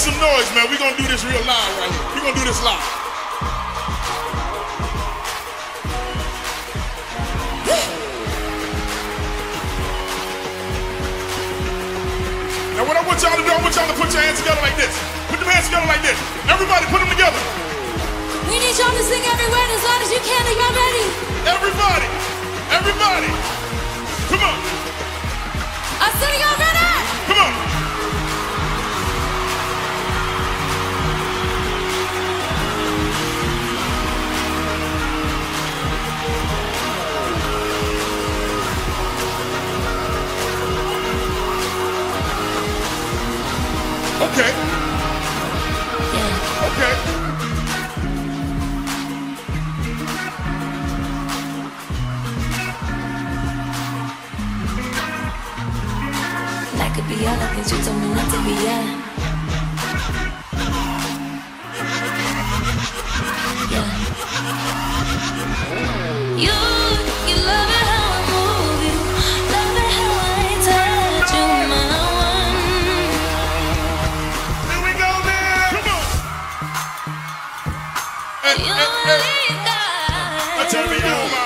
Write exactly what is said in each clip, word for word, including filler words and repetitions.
Make some noise, man. We're going to do this real live right here. We're going to do this live. Now what I want y'all to do, I want y'all to put your hands together like this. Put them hands together like this. Everybody put them together. We need y'all to sing everywhere as loud as you can. Are y'all ready? Everybody. Everybody. Come on. I said, are y'all ready? Come on. Okay. Yeah. Okay. That could be all I think you told me not to be at. Yeah. You, you love it how I move you. Love it how I touch you, my. Hey, hey, hey. I turn me on, ma.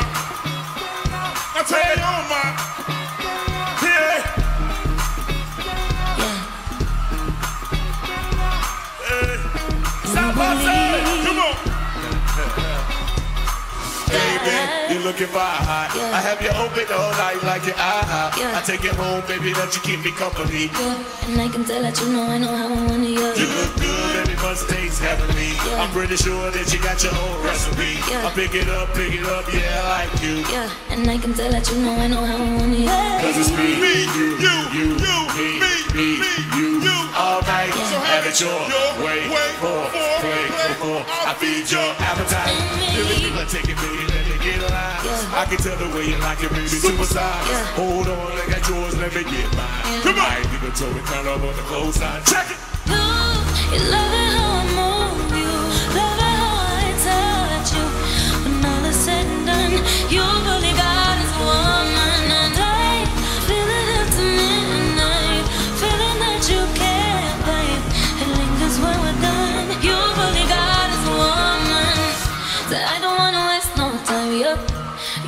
I turn me on, ma. Yeah. Hey. Stop outside. Come on. Hey, baby, you looking for a hot. I have you open all night like your I H O P. I take it home, baby, don't you keep me company. And I can tell that you know I know how I want you. You look good. Stays heavenly. Yeah. I'm pretty sure that you got your own recipe. Yeah. I pick it up, pick it up, yeah, I like you. Yeah, and I can tell that you know I know how I want you. Cause it's me, me, you, you, you, you, me, me, me, you, you. All right, yeah. So have it your, your way, way for, play, for, I feed your appetite. Really, I take it, baby, let me get a line. Yeah. I can tell the way you like it, baby, supersize. Yeah. Hold on, I got yours, let me get mine. Come on, you can tell me, turn up on the close line. Check it. You love it how I move you, love it how I touch you. When all is said and done, you really got this woman. And I feel it up to midnight, feeling that you care, babe. It lingers when we're done, you really got this woman. So I don't wanna waste no time, yup.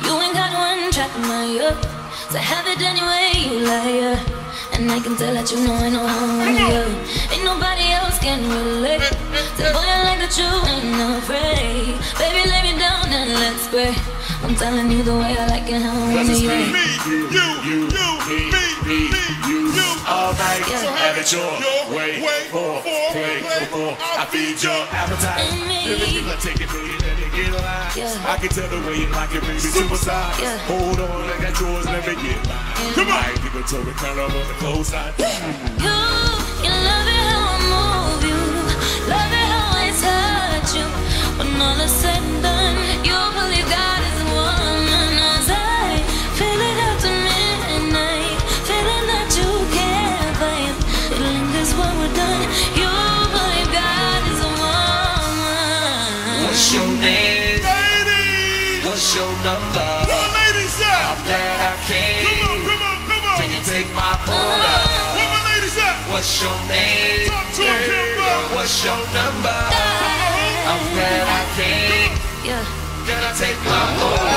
You ain't got one track in my yup. So have it anyway, you liar. And I can tell that you know I know how I want you. Ain't nobody else can relate. The boy I like that you ain't afraid. Baby, lay me down and let's pray. I'm telling you the way I like it, how I want you. Me, you, you, you, me, me, you, you. All right, yeah. Have it your way, for, play, for, I feed your appetite. Baby, let's take it, baby, let it get alive. Yeah. I can tell the way you like it, baby, supersize. Yeah. Hold on, I got yours, let me get mine. Come on, you can tell me, turn over the clothes I do. You, you love it how I move you. Love it how I touch you. When all is said and done, you believe God is woman. As I feel it up to midnight, feeling that you care, babe. It lingers when we're done, you believe God is a woman. What's your name? Lady! What's your number? What lady said? I'm glad I came. Take my phone up. Where my ladies at? What's your name? Talk to yeah. What's your number? Yeah. I'm glad I came. Yeah. Can I take my phone up?